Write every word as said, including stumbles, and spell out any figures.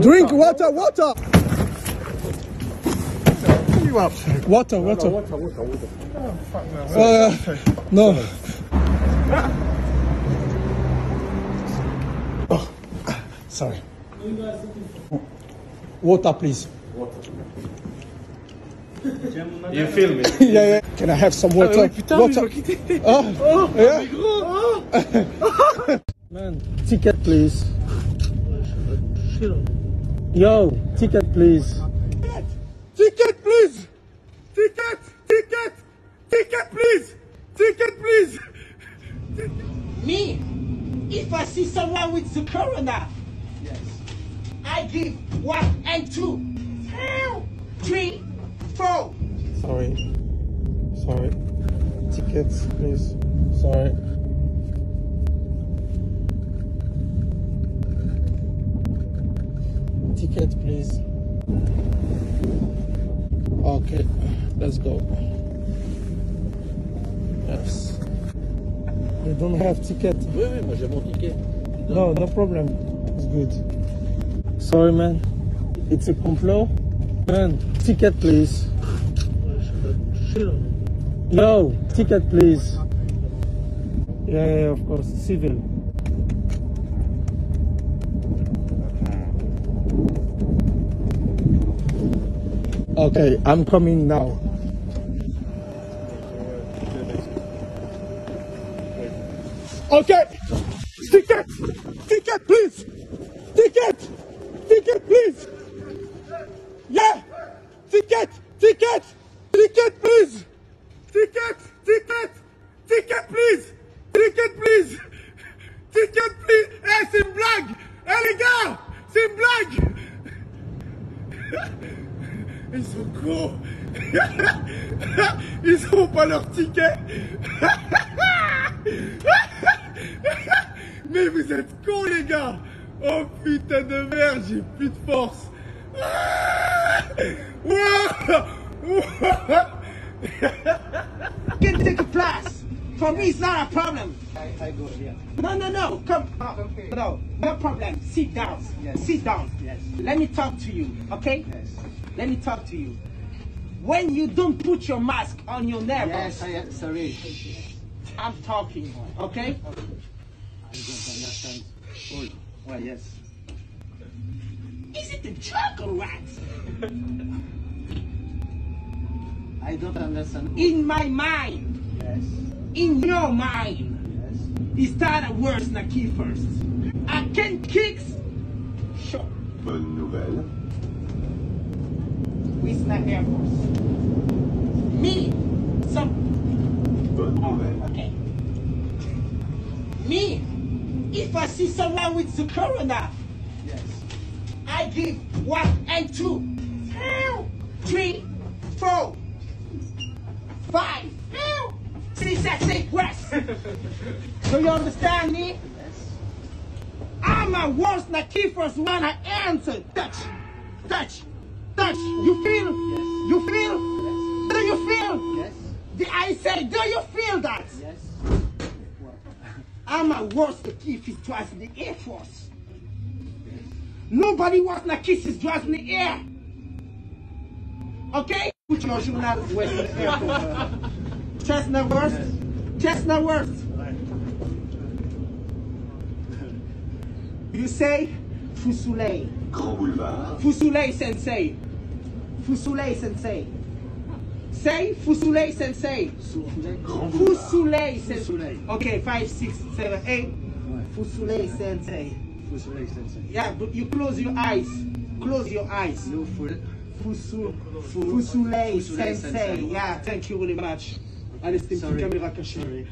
Drink water, water. You up? Water, water. No, no, water, water, water. Oh, fuck no. Uh, no. Oh, sorry. Water, please. Water. You film it? Yeah, yeah. Can I have some water? Putain, water. Oh, yeah. Oh. Man, ticket, please. Yo, ticket, please. Ticket, ticket, please. Ticket, ticket, ticket, please. Ticket, please. Me, if I see someone with the corona, yes, I give one and two, three, four. Sorry, sorry. Tickets, please. Sorry. Ticket, please. Okay, let's go. Yes. You don't have ticket. Oui, oui, moi j'ai mon ticket. No, no problem. It's good. Sorry, man. It's a complot. Man, ticket, please. No, ticket, please. Yeah, yeah, of course. Civil. Okay, I'm coming now. Okay, ticket, ticket, please, ticket, ticket, please. Yeah, ticket, ticket, ticket, please, ticket, ticket, ticket, please, ticket, please, ticket, please. Eh, c'est une blague, eh les gars, c'est une blague. Ils sont gros. Ils n'ont pas leur ticket. Mais vous êtes cons les gars. Oh putain de merde, j'ai plus de force. You can take a place. For me it's not a problem. I, I go here. No, no, no, come. Okay. No, no problem. Sit down. Yes. Sit down. Yes. Let me talk to you, okay? Yes. Let me talk to you. When you don't put your mask on your neighbor, yes, I am sorry. I'm talking, okay? I don't understand. Oh, well, yes. Is it a joke or what? I don't understand. In my mind. Yes. In your mind. Yes. Is that a worse than key first? I can kick. Sure. Bonne nouvelle. With the Air Force. Me, some. Oh, okay. Me, if I see someone with the corona, yes, I give one and two, three, four, five, six, seven, eight. Do you understand me? Yes. I'm a worse than the first one. I answer. Touch, touch. Touch, you feel? Yes. You feel? Yes. Do you feel? Yes. The, I say, do you feel that? Yes. What? I'm a worse to kiss his twice in the Air Force. Yes. Nobody wants to kiss his twice in the air. Okay? Put your journal west in the Air Force. Just not worse. Yes. Just not worse. Right. You say? Fusulei. Grand Boulevard. Fusulei Sensei. Fusulei Sensei. Say Fusulei Sensei. Fusulei Sensei. Okay, five, six, seven, eight. Fusulei Sensei. Fusulei Sensei. Yeah, but you close your eyes. Close your eyes. No food. Fusu Fusulei Sensei. Yeah, thank you very much. I listen to camera cachée.